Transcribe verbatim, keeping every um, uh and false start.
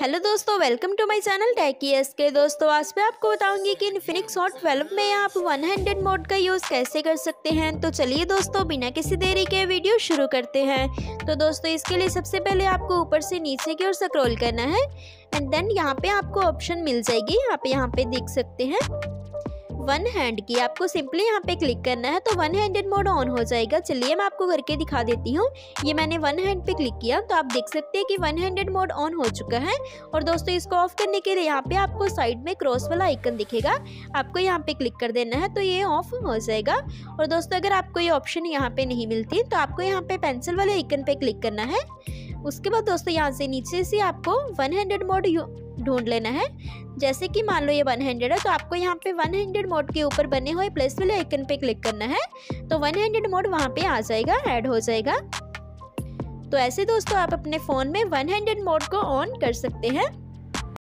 Hello दोस्तों, welcome to my channel टेकीएस के। दोस्तों आज मैं आपको बताऊंगी कि इन्फिनिक्स हॉट ट्वेल्व में आप हंड्रेड मोड का यूज़ कैसे कर सकते हैं। तो चलिए दोस्तों बिना किसी देरी के वीडियो शुरू करते हैं। तो दोस्तों इसके लिए सबसे पहले आपको ऊपर से नीचे की ओर स्क्रॉल करना है एंड देन यहाँ पे आपको ऑप्शन मिल जाएगी। आप यहाँ पे देख सकते हैं वन हैंड की, आपको सिंपली यहाँ पे क्लिक करना है तो वन हैंडेड मोड ऑन हो जाएगा। चलिए मैं आपको करके दिखा देती हूँ। ये मैंने वन हैंड पे क्लिक किया तो आप देख सकते हैं कि वन हैंडेड मोड ऑन हो चुका है। और दोस्तों इसको ऑफ करने के लिए यहाँ पे आपको साइड में क्रॉस वाला आइकन दिखेगा, आपको यहाँ पे क्लिक कर देना है तो ये ऑफ हो जाएगा। और दोस्तों अगर आपको ये ऑप्शन यहाँ पे नहीं मिलती तो आपको यहाँ पे पेंसिल वाले आइकन पे क्लिक करना है। उसके बाद दोस्तों यहाँ से नीचे से आपको वन हैंडेड मोड ढूंढ लेना है। जैसे कि मान लो ये वन हंड्रेड है तो आपको यहाँ पे वन हंड्रेड मोड के ऊपर बने हुए प्लस वाले आइकन पे क्लिक करना है तो वन हंड्रेड मोड वहाँ पे आ जाएगा, ऐड हो जाएगा। तो ऐसे दोस्तों आप अपने फ़ोन में वन हंड्रेड मोड को ऑन कर सकते हैं।